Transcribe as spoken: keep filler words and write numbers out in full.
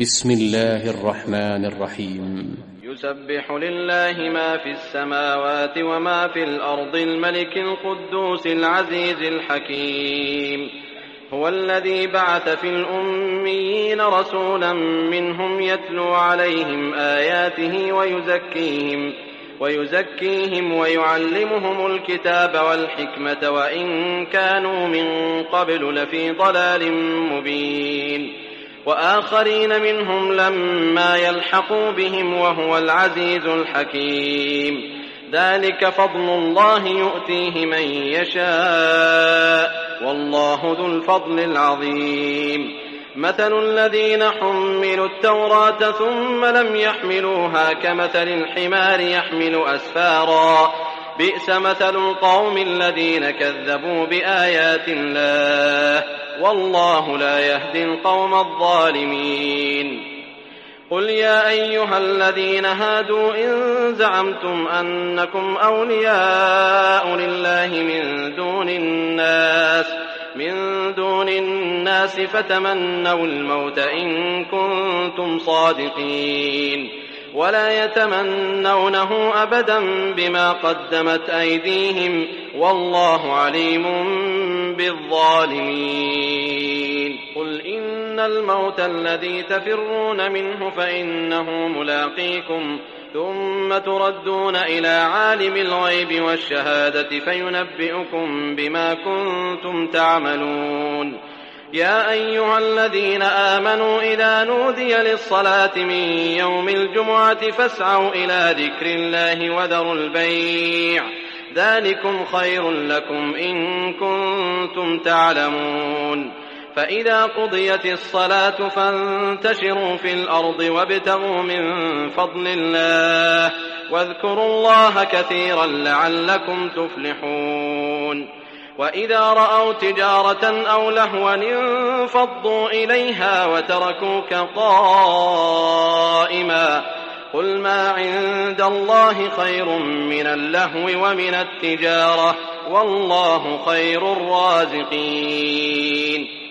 بسم الله الرحمن الرحيم. يسبح لله ما في السماوات وما في الأرض الملك القدوس العزيز الحكيم. هو الذي بعث في الأميين رسولا منهم يتلو عليهم آياته ويزكيهم ويزكيهم ويعلمهم الكتاب والحكمة وإن كانوا من قبل لفي ضلال مبين. وآخرين منهم لما يلحقوا بهم وهو العزيز الحكيم. ذلك فضل الله يؤتيه من يشاء والله ذو الفضل العظيم. مثل الذين حملوا التوراة ثم لم يحملوها كمثل الحمار يحمل أسفارا، بئس مثل القوم الذين كذبوا بآيات الله، والله لا يهدي القوم الظالمين. قل يا أيها الذين هادوا إن زعمتم أنكم أولياء لله من دون الناس من دون الناس فتمنوا الموت إن كنتم صادقين. ولا يتمنونه أبدا بما قدمت أيديهم، والله عليم بالظالمين. قل إن الموت الذي تفرون منه فإنه ملاقيكم، ثم تردون إلى عالم الغيب والشهادة فينبئكم بما كنتم تعملون. يا أيها الذين آمنوا إذا نودي للصلاة من يوم الجمعة فاسعوا إلى ذكر الله وذروا البيع، ذلكم خير لكم إن كنتم تعلمون. فإذا قضيت الصلاة فانتشروا في الأرض وابتغوا من فضل الله واذكروا الله كثيرا لعلكم تفلحون. وإذا رأوا تجارة أو لهوا انفضوا إليها وتركوك قائما، قل ما عند الله خير من اللهو ومن التجارة، والله خير الرازقين.